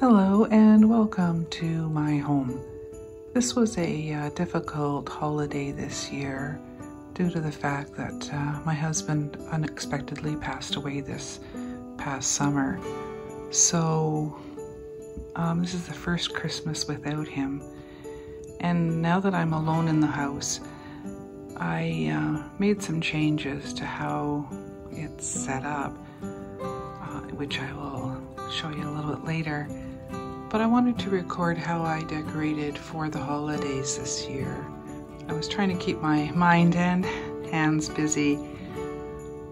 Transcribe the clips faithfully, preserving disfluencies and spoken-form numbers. Hello and welcome to my home. This was a uh, difficult holiday this year due to the fact that uh, my husband unexpectedly passed away this past summer. So um, this is the first Christmas without him. And now that I'm alone in the house, I uh, made some changes to how it's set up, uh, which I will show you a little bit later. But I wanted to record how I decorated for the holidays this year. I was trying to keep my mind and hands busy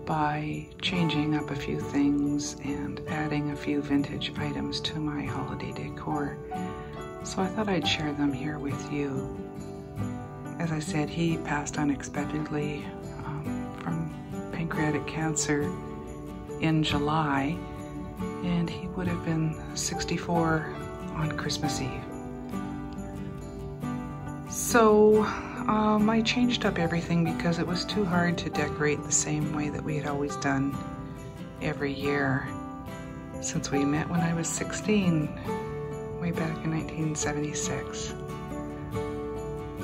by changing up a few things and adding a few vintage items to my holiday decor. So I thought I'd share them here with you. As I said, he passed unexpectedly um, from pancreatic cancer in July, and he would have been sixty-four on Christmas Eve. So um, I changed up everything because it was too hard to decorate the same way that we had always done every year since we met when I was sixteen, way back in nineteen seventy-six.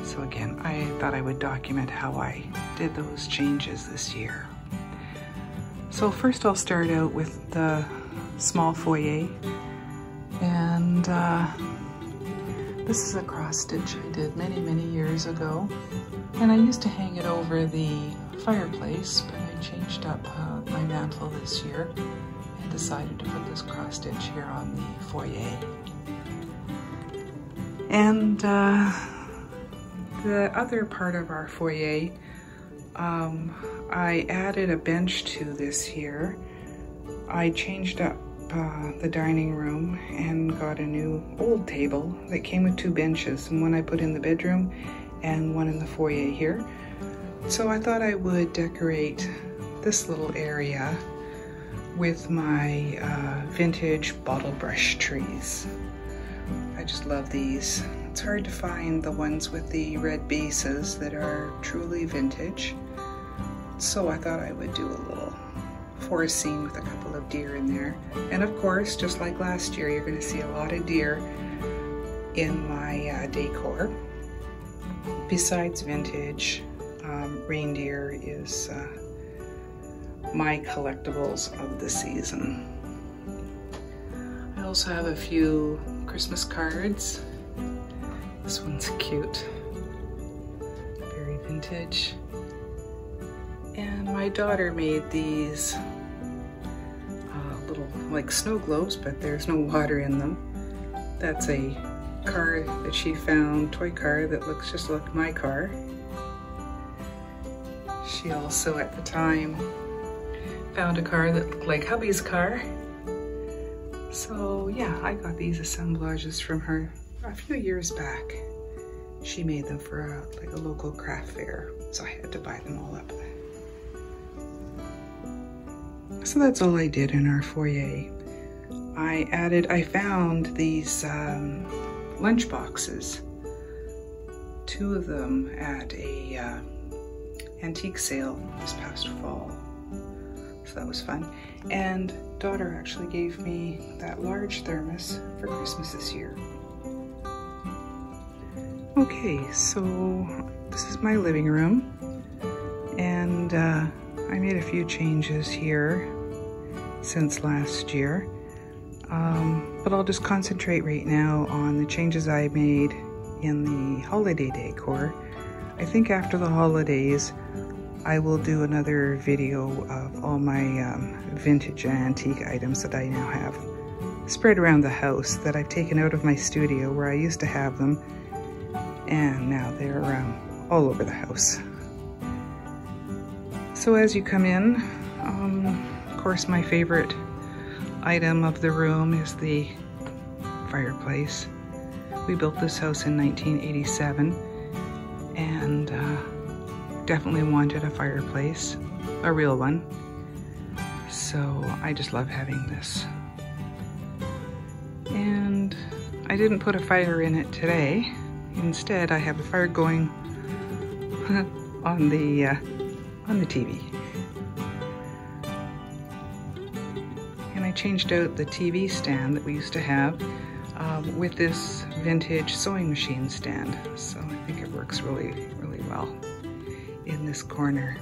So again, I thought I would document how I did those changes this year. So first I'll start out with the small foyer, and uh, this is a cross stitch I did many, many years ago, and I used to hang it over the fireplace, but I changed up uh, my mantle this year and decided to put this cross stitch here on the foyer. And uh, the other part of our foyer, um, I added a bench to this year. I changed up uh, the dining room and got a new old table that came with two benches, and one I put in the bedroom and one in the foyer here. So I thought I would decorate this little area with my uh, vintage bottle brush trees. I just love these. It's hard to find the ones with the red bases that are truly vintage, so I thought I would do a little forest scene with a couple of deer in there. And of course, just like last year, you're going to see a lot of deer in my uh, decor. Besides vintage, um, reindeer is uh, my collectibles of the season. I also have a few Christmas cards. This one's cute, very vintage. And my daughter made these uh, little like snow globes, but there's no water in them. That's a car that she found, toy car that looks just like my car. She also at the time found a car that looked like hubby's car. So yeah, I got these assemblages from her a few years back. She made them for a, like a local craft fair, so I had to buy them all up. So that's all I did in our foyer. I added, I found these um, lunch boxes, two of them at a uh, antique sale this past fall, so that was fun. And daughter actually gave me that large thermos for Christmas this year. Okay, so this is my living room, and uh, I made a few changes here since last year, um, but I'll just concentrate right now on the changes I made in the holiday decor. I think after the holidays I will do another video of all my um, vintage and antique items that I now have spread around the house that I've taken out of my studio where I used to have them, and now they're um, all over the house. So as you come in, um, of course my favorite item of the room is the fireplace. We built this house in nineteen eighty-seven and uh, definitely wanted a fireplace, a real one. So I just love having this. And I didn't put a fire in it today. Instead, I have a fire going on the uh, on the T V. And I changed out the T V stand that we used to have. um, with this vintage sewing machine stand. So I think it works really, really well in this corner.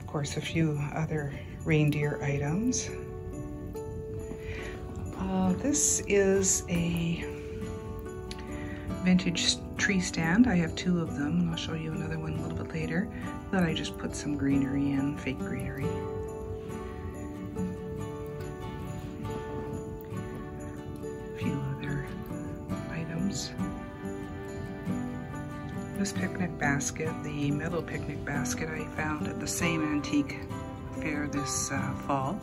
Of course, a few other reindeer items. Uh, this is a vintage tree stand. I have two of them, and I'll show you another one a little bit later, that I just put some greenery in, fake greenery. A few other items. This picnic basket, the metal picnic basket, I found at the same antique fair this uh, fall.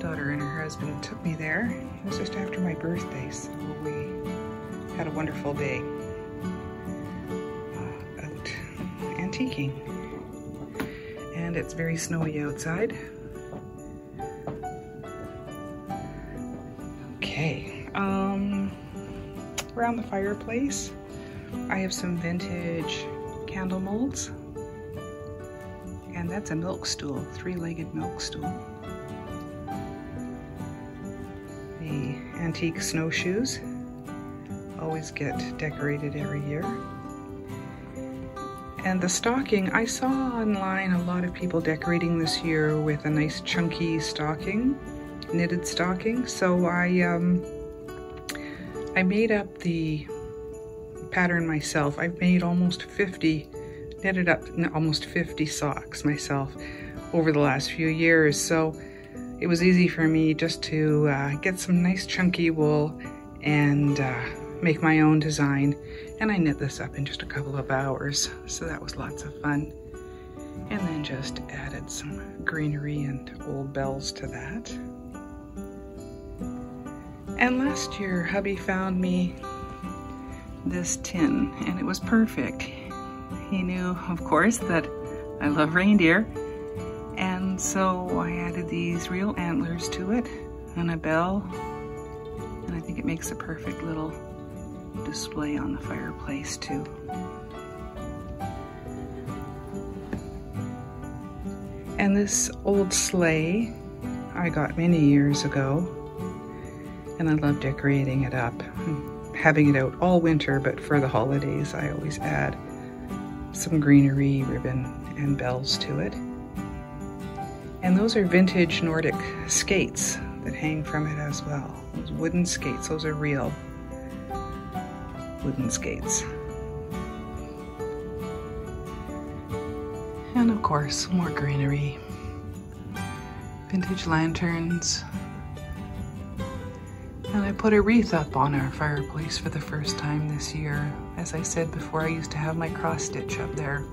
Daughter and her husband took me there. It was just after my birthday, so we had a wonderful day uh, out antiquing. And it's very snowy outside. Okay, um, around the fireplace, I have some vintage candle molds. And that's a milk stool, three-legged milk stool. The antique snowshoes always get decorated every year. And the stocking, I saw online a lot of people decorating this year with a nice chunky stocking, knitted stocking. So I um, I made up the pattern myself. I've made almost fifty, knitted up almost fifty socks myself over the last few years. So it was easy for me just to uh, get some nice chunky wool and uh, make my own design, and I knit this up in just a couple of hours, so that was lots of fun. And then just added some greenery and old bells to that. And last year hubby found me this tin, and it was perfect. He knew, of course, that I love reindeer, and so I added these real antlers to it and a bell, and I think it makes a perfect little display on the fireplace too. And this old sleigh I got many years ago, and I love decorating it up, having it out all winter, but for the holidays I always add some greenery, ribbon, and bells to it. And those are vintage Nordic skates that hang from it as well. Those wooden skates, those are real wooden skates. And of course, more greenery. Vintage lanterns. And I put a wreath up on our fireplace for the first time this year. As I said before, I used to have my cross stitch up there,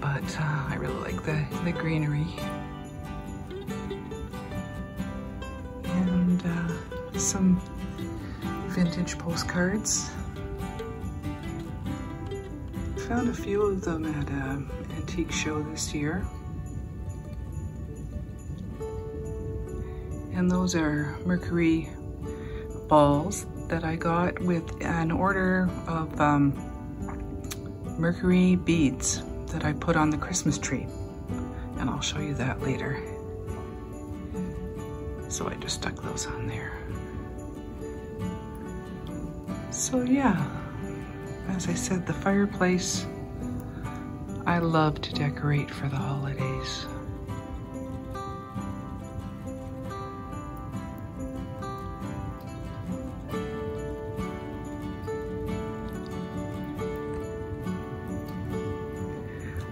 but uh, I really like the, the greenery. And uh, some vintage postcards. Found a few of them at an antique show this year. And those are mercury balls that I got with an order of um, mercury beads that I put on the Christmas tree. And I'll show you that later. So I just stuck those on there. So yeah, as I said, the fireplace, I love to decorate for the holidays.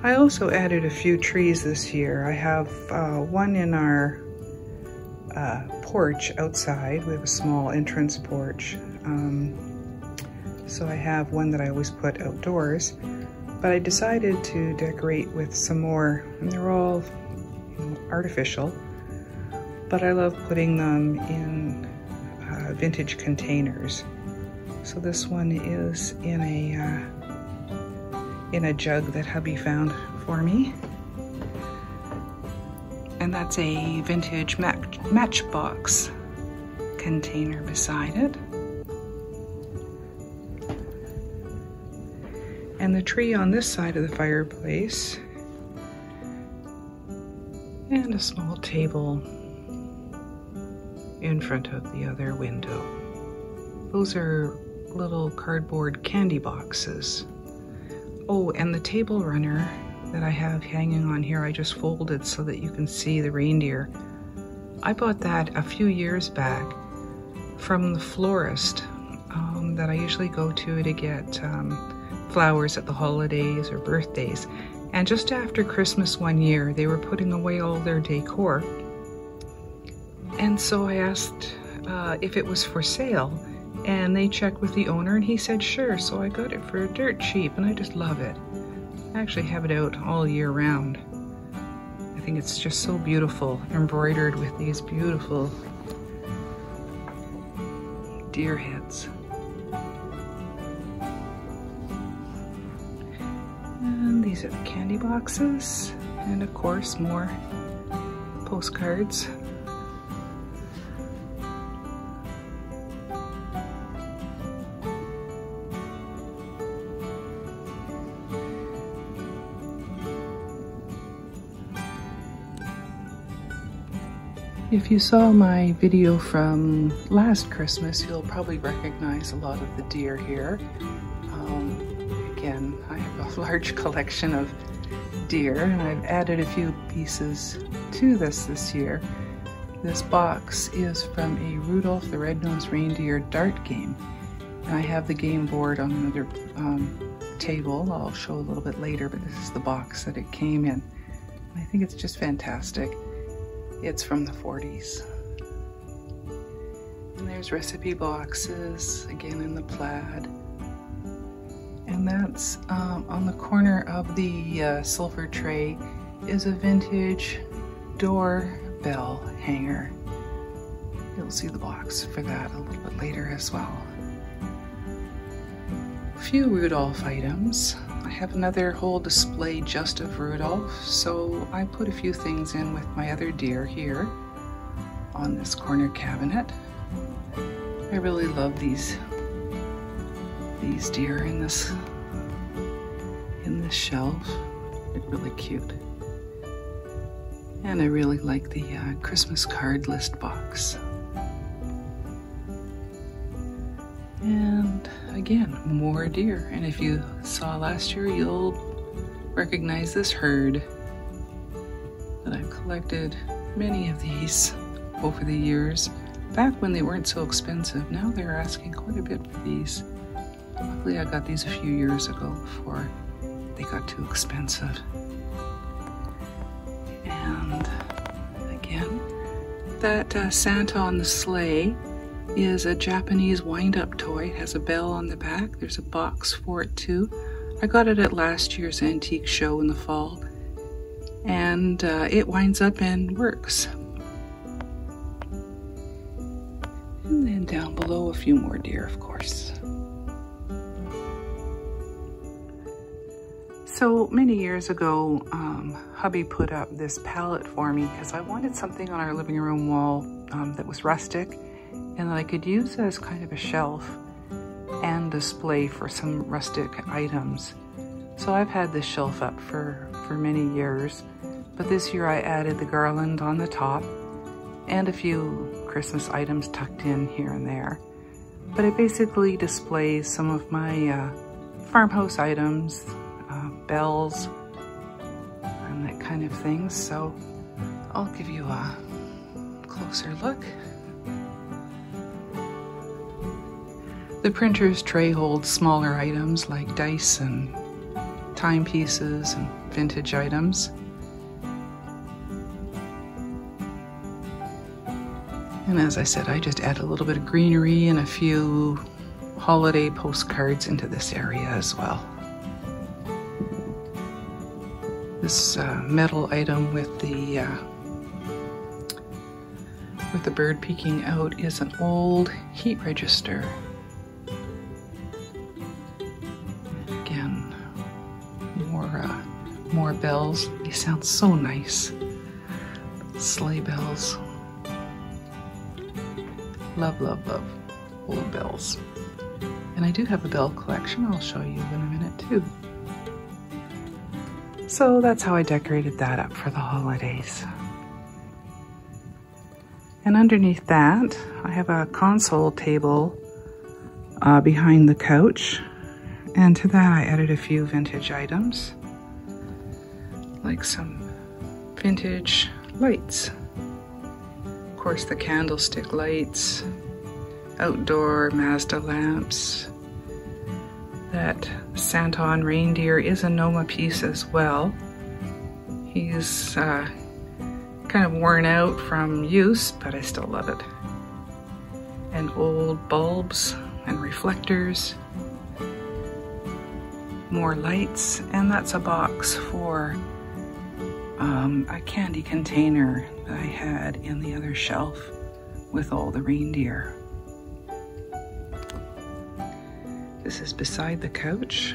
I also added a few trees this year. I have uh, one in our uh, porch outside. We have a small entrance porch. Um, So I have one that I always put outdoors, but I decided to decorate with some more, and they're all, you know, artificial, but I love putting them in uh, vintage containers. So this one is in a, uh, in a jug that hubby found for me. And that's a vintage match matchbox container beside it. And the tree on this side of the fireplace, and a small table in front of the other window. Those are little cardboard candy boxes. Oh, and the table runner that I have hanging on here, I just folded so that you can see the reindeer. I bought that a few years back from the florist um, that I usually go to to get um, flowers at the holidays or birthdays. And just after Christmas one year, they were putting away all their decor. And so I asked uh, if it was for sale, and they checked with the owner and he said sure, so I got it for dirt cheap and I just love it. I actually have it out all year round. I think it's just so beautiful, embroidered with these beautiful deer heads. And these are the candy boxes and of course more postcards. If you saw my video from last Christmas, you'll probably recognize a lot of the deer here. Um, again, I have a large collection of deer and I've added a few pieces to this this year. This box is from a Rudolph the Red-Nosed Reindeer dart game. And I have the game board on another um, table. I'll show a little bit later, but this is the box that it came in. And I think it's just fantastic. It's from the forties. And there's recipe boxes, again in the plaid. And that's um, on the corner of the uh, silver tray is a vintage doorbell hanger. You'll see the box for that a little bit later as well. A few Rudolph items. I have another whole display just of Rudolph, so I put a few things in with my other deer here on this corner cabinet. I really love these these deer in this in this shelf. They're really cute, and I really like the uh, Christmas card list box. And again, more deer. And if you saw last year, you'll recognize this herd that I've collected many of these over the years. Back when they weren't so expensive, now they're asking quite a bit for these. Luckily, I got these a few years ago before they got too expensive. And again, that uh, Santa on the sleigh is a Japanese wind-up toy. It has a bell on the back. There's a box for it too. I got it at last year's antique show in the fall, and uh, it winds up and works. And then down below a few more deer, of course. So many years ago, um, hubby put up this palette for me because I wanted something on our living room wall um, that was rustic, and that I could use as kind of a shelf and display for some rustic items. So I've had this shelf up for, for many years, but this year I added the garland on the top and a few Christmas items tucked in here and there. But it basically displays some of my uh, farmhouse items, uh, bells, and that kind of thing. So I'll give you a closer look. The printer's tray holds smaller items like dice and timepieces and vintage items. And as I said, I just add a little bit of greenery and a few holiday postcards into this area as well. This uh, metal item with the uh, with the bird peeking out is an old heat register. More bells. They sound so nice. Sleigh bells. Love, love, love old bells. And I do have a bell collection. I'll show you in a minute too. So that's how I decorated that up for the holidays. And underneath that, I have a console table uh, behind the couch. And to that, I added a few vintage items, like some vintage lights. Of course, the candlestick lights, outdoor Mazda lamps. That Tauntaun reindeer is a Noma piece as well. He's uh, kind of worn out from use, but I still love it. And old bulbs and reflectors. More lights, and that's a box for um, a candy container that I had in the other shelf with all the reindeer. This is beside the couch.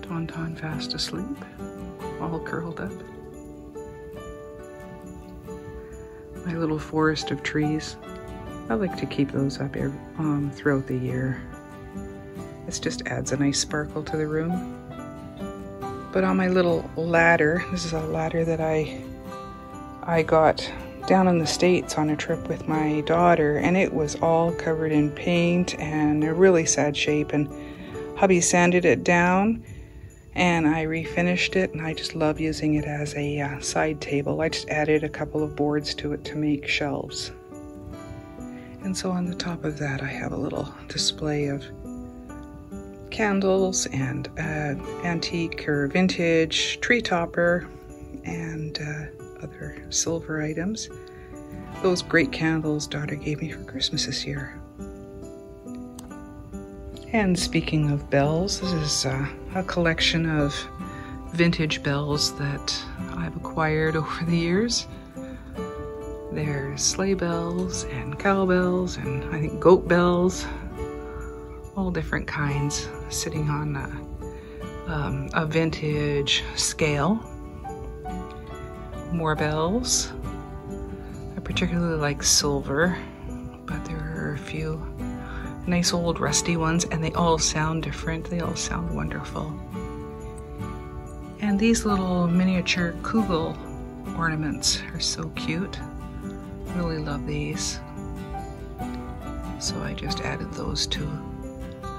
Tauntaun fast asleep, all curled up. My little forest of trees. I like to keep those up every, um, throughout the year. This just adds a nice sparkle to the room. But on my little ladder, this is a ladder that I I got down in the States on a trip with my daughter, and it was all covered in paint and a really sad shape, and hubby sanded it down and I refinished it, and I just love using it as a uh, side table. I just added a couple of boards to it to make shelves. And so on the top of that I have a little display of candles and uh, antique or vintage tree topper and uh, other silver items. Those great candles daughter gave me for Christmas this year. And speaking of bells, this is uh, a collection of vintage bells that I've acquired over the years. There's sleigh bells and cowbells and I think goat bells. All different kinds, sitting on a, um, a vintage scale. More bells. I particularly like silver, but there are a few nice old rusty ones, and they all sound different. They all sound wonderful. And these little miniature kugel ornaments are so cute. Really love these. So I just added those to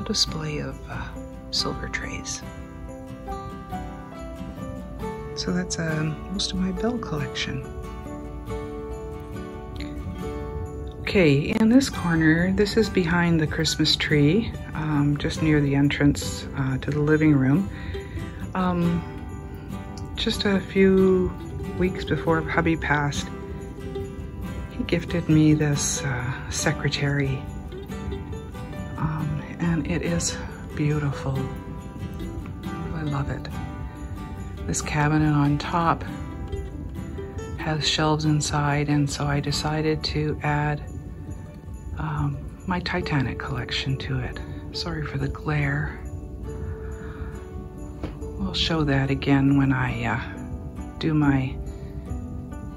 display of uh, silver trays. So that's um, most of my bell collection. Okay, in this corner, this is behind the Christmas tree, um, just near the entrance uh, to the living room. Um, just a few weeks before hubby passed, he gifted me this uh, secretary. It is beautiful. I love it. This cabinet on top has shelves inside, and so I decided to add um, my Titanic collection to it. Sorry for the glare. We'll show that again when I uh, do my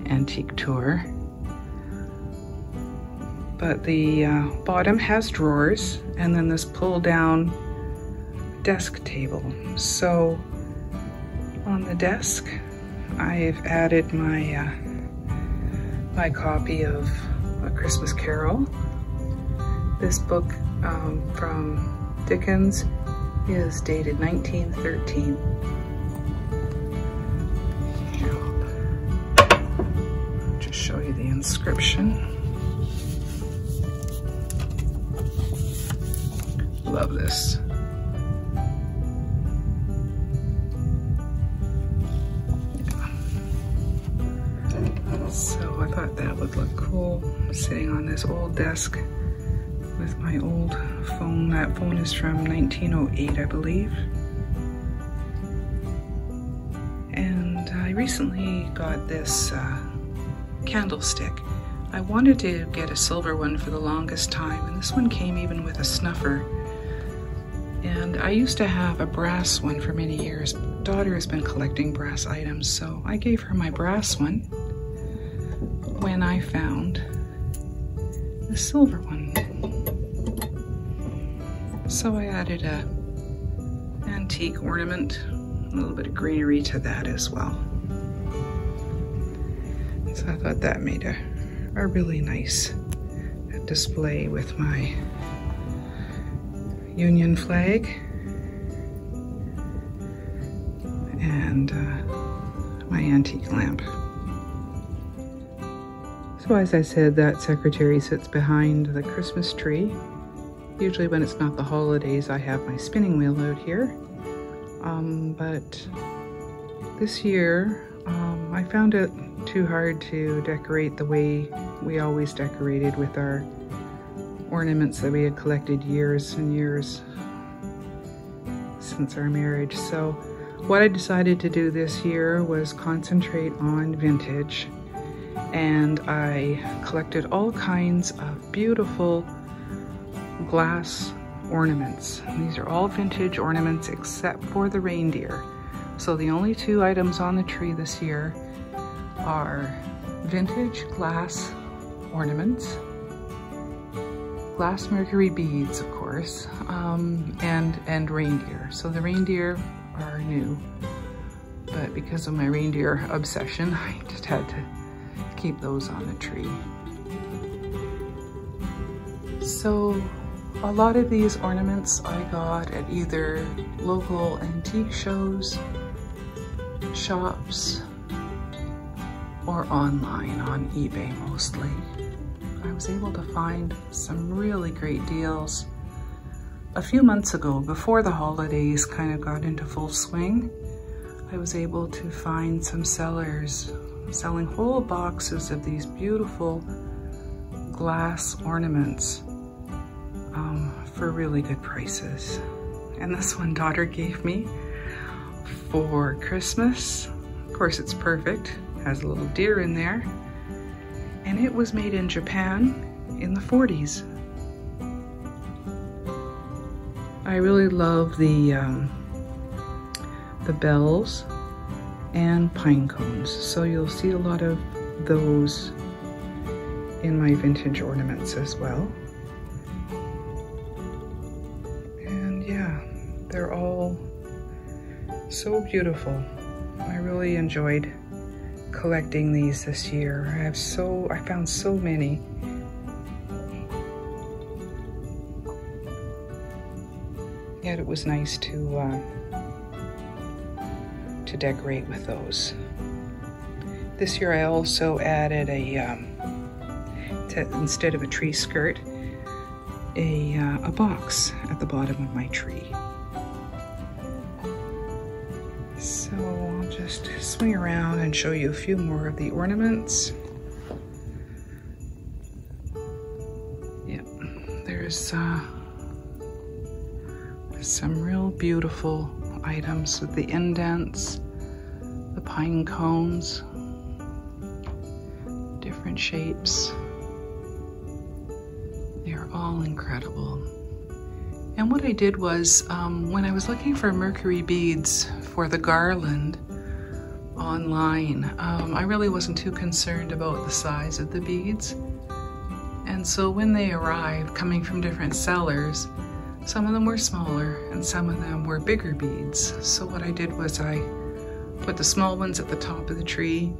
antique tour. But the uh, bottom has drawers, and then this pull down desk table. So on the desk, I've added my, uh, my copy of A Christmas Carol. This book um, from Dickens is dated nineteen thirteen. Here, I'll just show you the inscription. Love this. Yeah. So I thought that would look cool. I'm sitting on this old desk with my old phone. That phone is from nineteen oh eight, I believe. And I recently got this uh, candlestick. I wanted to get a silver one for the longest time, and this one came even with a snuffer. And I used to have a brass one for many years. Daughter has been collecting brass items, so I gave her my brass one when I found the silver one. So I added a antique ornament, a little bit of greenery to that as well. So I thought that made a, a really nice display with my Union flag and uh, my antique lamp. So as I said, that secretary sits behind the Christmas tree. Usually when it's not the holidays, I have my spinning wheel out here. Um, but this year, um, I found it too hard to decorate the way we always decorated with our ornaments that we had collected years and years since our marriage. So what I decided to do this year was concentrate on vintage, and I collected all kinds of beautiful glass ornaments. And these are all vintage ornaments except for the reindeer. So the only two items on the tree this year are vintage glass ornaments, glass mercury beads, of course, um, and, and reindeer. So the reindeer are new, but because of my reindeer obsession, I just had to keep those on the tree. So a lot of these ornaments I got at either local antique shows, shops, or online on eBay mostly. I was able to find some really great deals a few months ago, before the holidays kind of got into full swing. I was able to find some sellers selling whole boxes of these beautiful glass ornaments um, for really good prices. And this one daughter gave me for Christmas. Of course, it's perfect. Has a little deer in there. And it was made in Japan in the forties. I really love the um, the bells and pine cones. So you'll see a lot of those in my vintage ornaments as well. And yeah, they're all so beautiful. I really enjoyed collecting these this year. I have so, I found so many. Yet it was nice to uh, to decorate with those. This year I also added a, um, to, instead of a tree skirt, a, uh, a box at the bottom of my tree. So I'll just swing around and show you a few more of the ornaments. Yep, there's uh, some real beautiful items with the indents, the pine cones, different shapes. They're all incredible. And what I did was, um, when I was looking for mercury beads for the garland online, um, I really wasn't too concerned about the size of the beads. And so when they arrived, coming from different sellers, some of them were smaller and some of them were bigger beads. So what I did was I put the small ones at the top of the tree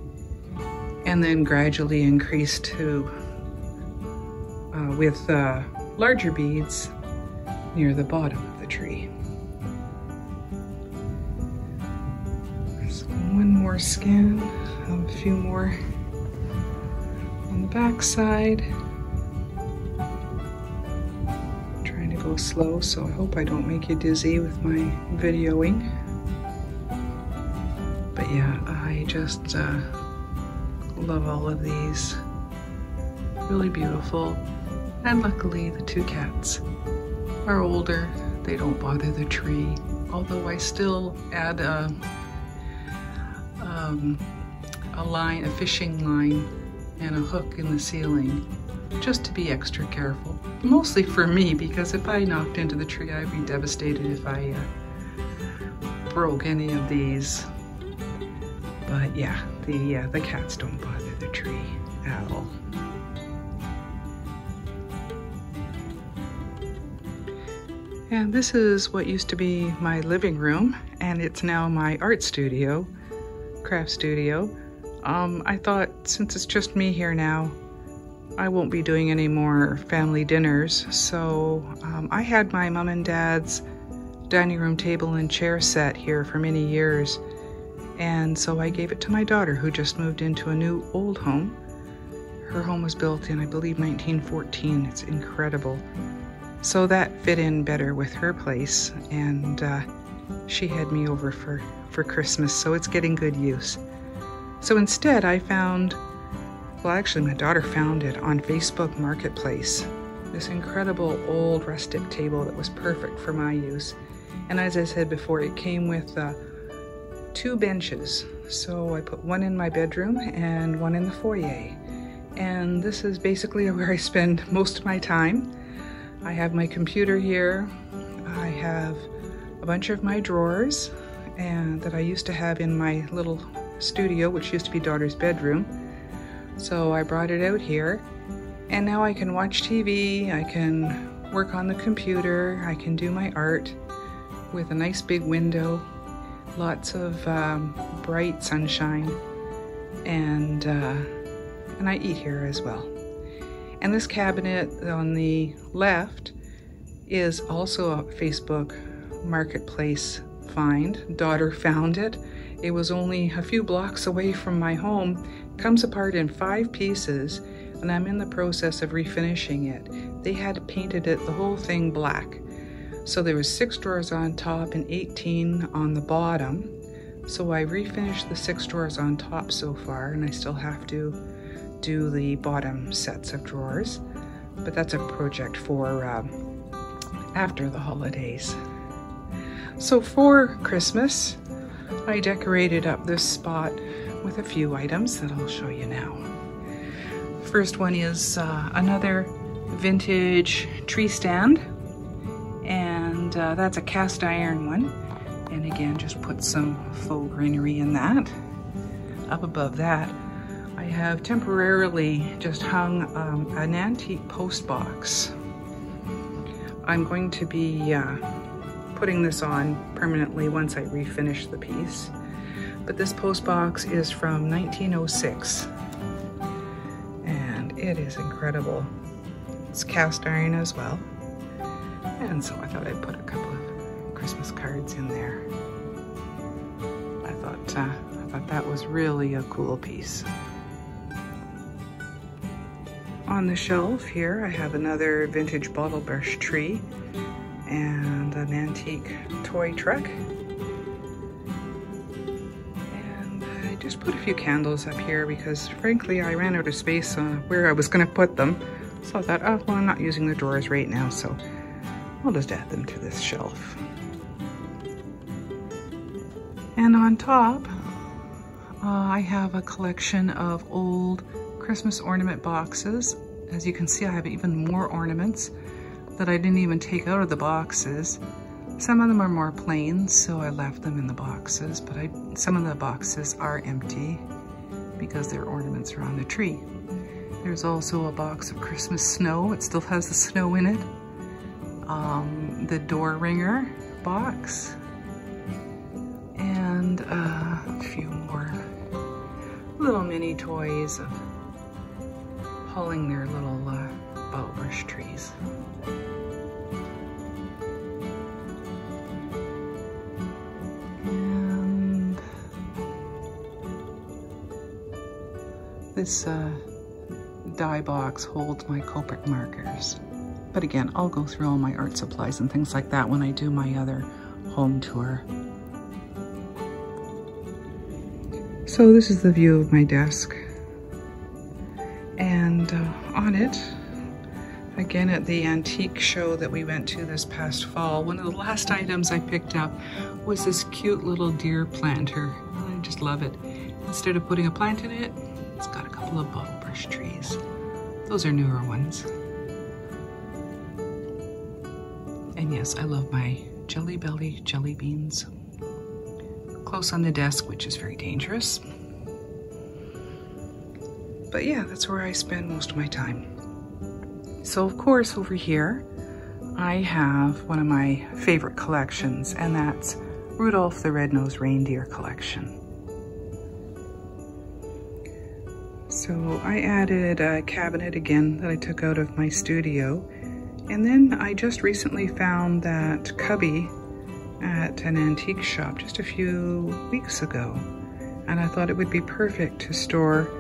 and then gradually increased to uh, with uh, larger beads near the bottom of the tree. So one more scan, a few more on the back side. I'm trying to go slow, so I hope I don't make you dizzy with my videoing. But yeah, I just uh, love all of these. Really beautiful. And luckily, the two cats are older, they don't bother the tree, although I still add a, um, a line, a fishing line and a hook in the ceiling, just to be extra careful, mostly for me, because if I knocked into the tree I'd be devastated if I uh, broke any of these. But yeah, the, uh, the cats don't bother the tree at all. And this is what used to be my living room, and it's now my art studio, craft studio. Um, I thought since it's just me here now, I won't be doing any more family dinners, so um, I had my mom and dad's dining room table and chair set here for many years, and so I gave it to my daughter who just moved into a new old home. Her home was built in, I believe, nineteen fourteen. It's incredible. So that fit in better with her place, and uh, she had me over for, for Christmas, so it's getting good use. So instead I found, well actually my daughter found it on Facebook Marketplace, this incredible old rustic table that was perfect for my use. And as I said before, it came with uh, two benches. So I put one in my bedroom and one in the foyer. And this is basically where I spend most of my time. I have my computer here. I have a bunch of my drawers and that I used to have in my little studio, which used to be daughter's bedroom. So I brought it out here, and now I can watch T V, I can work on the computer, I can do my art with a nice big window, lots of um, bright sunshine, and uh, and I eat here as well. And this cabinet on the left is also a Facebook Marketplace find. Daughter found it. It was only a few blocks away from my home. Comes apart in five pieces, and I'm in the process of refinishing it. They had painted it, the whole thing, black. So there was six drawers on top and eighteen on the bottom. So I refinished the six drawers on top so far, and I still have to do the bottom sets of drawers, but that's a project for um, after the holidays. So for Christmas, I decorated up this spot with a few items that I'll show you now. First one is uh, another vintage tree stand, and uh, that's a cast iron one. And again, just put some faux greenery in that. Up above that, I have temporarily just hung um, an antique post box. I'm going to be uh, putting this on permanently once I refinish the piece. But this post box is from nineteen oh six, and it is incredible. It's cast iron as well, and so I thought I'd put a couple of Christmas cards in there. I thought, uh, I thought that was really a cool piece. On the shelf here, I have another vintage bottle brush tree and an antique toy truck. Just put a few candles up here because frankly I ran out of space on where I was going to put them, so I thought, oh well, I'm not using the drawers right now, so I'll just add them to this shelf. And on top uh, I have a collection of old Christmas ornament boxes. As you can see, I have even more ornaments that I didn't even take out of the boxes. Some of them are more plain, so I left them in the boxes, but I, some of the boxes are empty because their ornaments are on the tree. There's also a box of Christmas snow. It still has the snow in it. Um, the door ringer box, and uh, a few more little mini toys of hauling their little uh, bottle brush trees. This uh, die box holds my Copic markers. But again, I'll go through all my art supplies and things like that when I do my other home tour. So this is the view of my desk. And uh, on it, again at the antique show that we went to this past fall, one of the last items I picked up was this cute little deer planter. I just love it. Instead of putting a plant in it, it's got a couple of bottle brush trees. Those are newer ones. And yes, I love my Jelly Belly jelly beans. Close on the desk, which is very dangerous. But yeah, that's where I spend most of my time. So of course, over here, I have one of my favorite collections, and that's Rudolph the Red-Nosed Reindeer collection. So I added a cabinet again that I took out of my studio. And then I just recently found that cubby at an antique shop just a few weeks ago. And I thought it would be perfect to store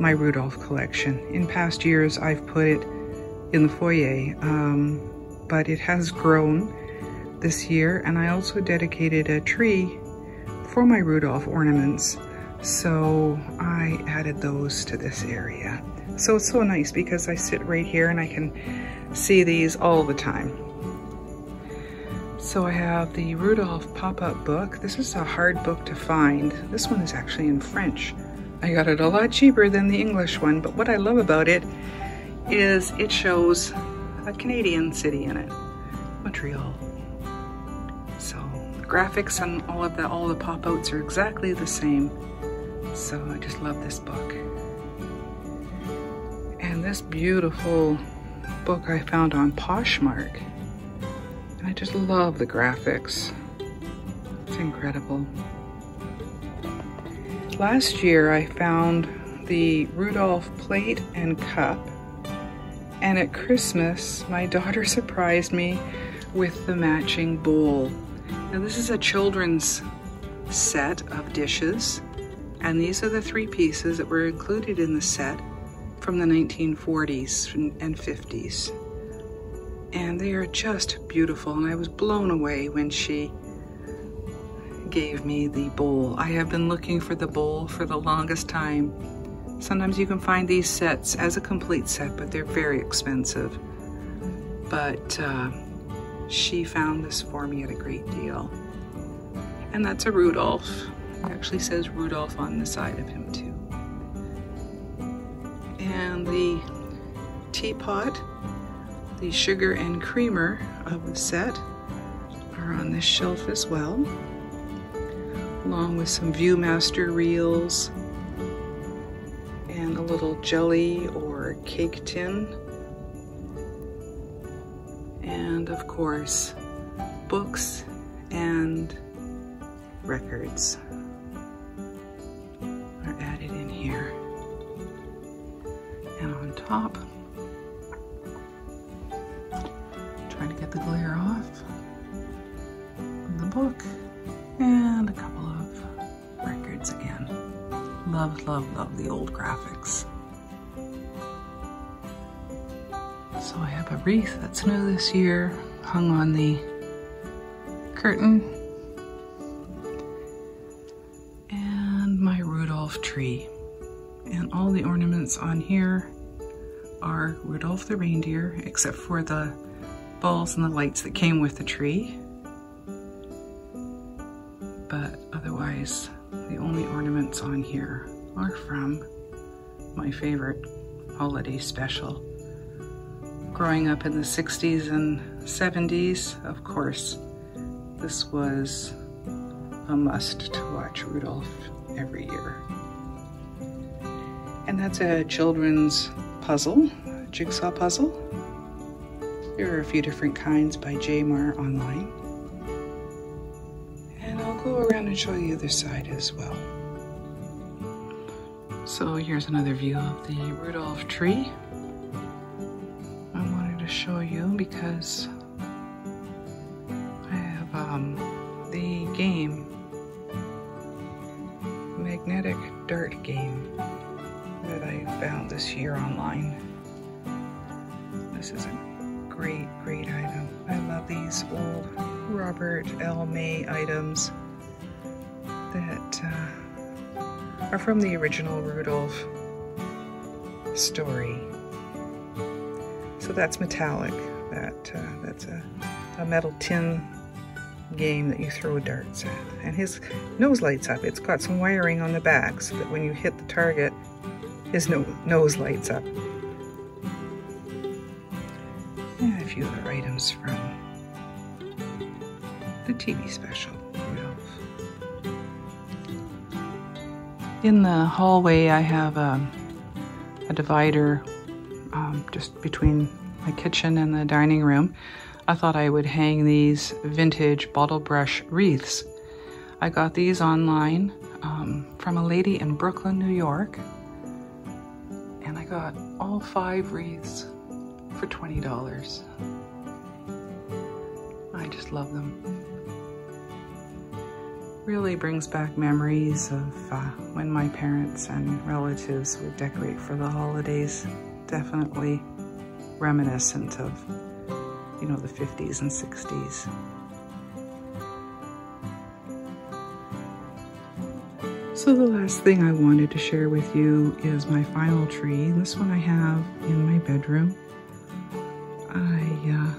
my Rudolph collection. In past years, I've put it in the foyer, um, but it has grown this year, and I also dedicated a tree for my Rudolph ornaments, so I added those to this area. So it's so nice because I sit right here and I can see these all the time. So I have the Rudolph pop-up book. This is a hard book to find. This one is actually in French. I got it a lot cheaper than the English one, but what I love about it is it shows a Canadian city in it, Montreal. So the graphics and all of the, all the pop-outs are exactly the same. So I just love this book. And this beautiful book I found on Poshmark. And I just love the graphics. It's incredible. Last year I found the Rudolph plate and cup. And at Christmas, my daughter surprised me with the matching bowl. Now this is a children's set of dishes, and these are the three pieces that were included in the set from the nineteen forties and fifties. And they are just beautiful, and I was blown away when she gave me the bowl. I have been looking for the bowl for the longest time. Sometimes you can find these sets as a complete set, but they're very expensive. But uh, she found this for me at a great deal. And that's a Rudolph. It actually says Rudolph on the side of him too. And the teapot, the sugar and creamer of the set are on this shelf as well, along with some Viewmaster reels, a little jelly or cake tin, and of course books and records are added in here. And on top, trying to get the glare off of the book, and a couple of records again. Love, love, love the old graphics. So I have a wreath that's new this year, hung on the curtain. And my Rudolph tree. And all the ornaments on here are Rudolph the reindeer, except for the balls and the lights that came with the tree. But otherwise, the only ornaments on here are from my favorite holiday special. Growing up in the sixties and seventies, of course, this was a must to watch Rudolph every year. And that's a children's puzzle, a jigsaw puzzle. There are a few different kinds by Jaymar online. And show you the other side as well. So here's another view of the Rudolph tree. I wanted to show you because I have um, the game, magnetic dart game, that I found this year online. This is a great, great item. I love these old Robert L May items that uh, are from the original Rudolph story. So that's metallic. That uh, that's a, a metal tin game that you throw darts at. And his nose lights up. It's got some wiring on the back so that when you hit the target, his no nose lights up. And a few other items from the T V special. In the hallway, I have a, a divider um, just between my kitchen and the dining room. I thought I would hang these vintage bottle brush wreaths. I got these online um, from a lady in Brooklyn, New York. got all five wreaths for twenty dollars. I just love them. Really brings back memories of uh, when my parents and relatives would decorate for the holidays. Definitely reminiscent of, you know, the fifties and sixties. So the last thing I wanted to share with you is my final tree. This one I have in my bedroom. I uh,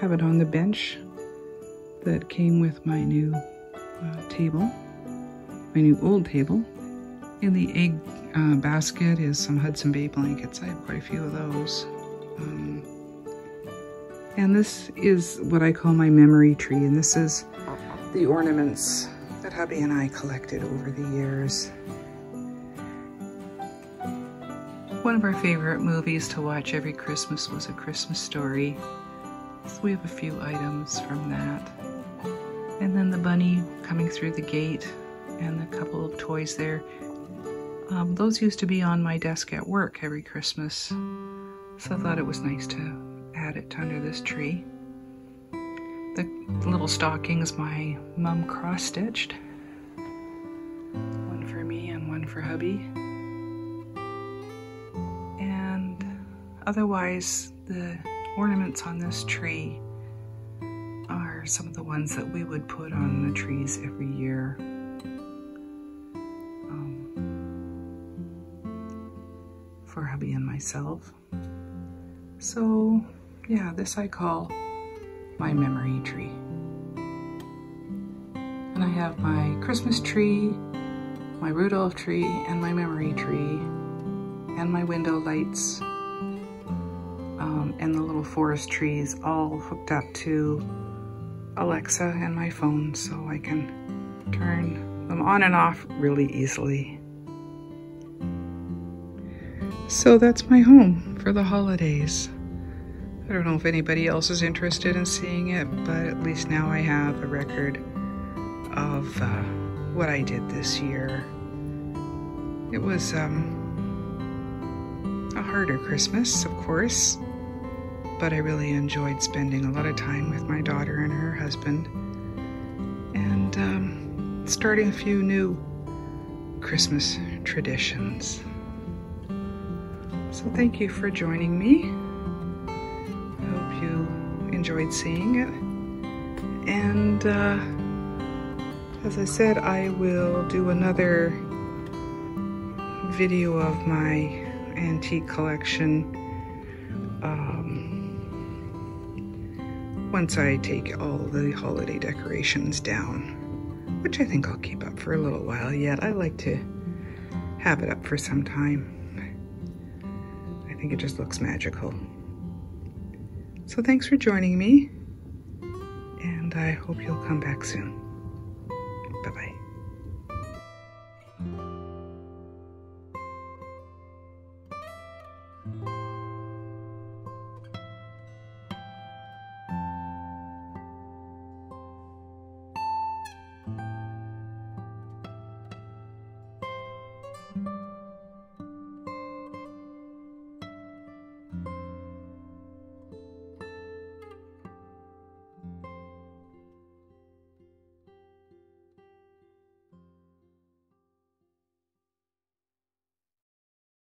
have it on the bench that came with my new uh, table, my new old table. In the egg uh, basket is some Hudson Bay blankets. I have quite a few of those. Um, and this is what I call my memory tree, and this is the ornaments that hubby and I collected over the years. One of our favorite movies to watch every Christmas was A Christmas Story. So we have a few items from that. And then the bunny coming through the gate and a couple of toys there. Um, those used to be on my desk at work every Christmas. So I thought it was nice to add it under this tree. The little stockings my mum cross-stitched. One for me and one for hubby. And otherwise, the ornaments on this tree are some of the ones that we would put on the trees every year. Um, for hubby and myself. So, yeah, this I call my memory tree. And I have my Christmas tree, my Rudolph tree, and my memory tree, and my window lights, um, and the little forest trees all hooked up to Alexa and my phone, so I can turn them on and off really easily. So that's my home for the holidays. I don't know if anybody else is interested in seeing it, but at least now I have a record of uh, what I did this year. It was um, a harder Christmas, of course, but I really enjoyed spending a lot of time with my daughter and her husband, and um, starting a few new Christmas traditions. So thank you for joining me. You enjoyed seeing it, and uh, as I said, I will do another video of my antique collection um, once I take all the holiday decorations down, which I think I'll keep up for a little while yet. I like to have it up for some time. I think it just looks magical. So thanks for joining me, and I hope you'll come back soon. Bye-bye.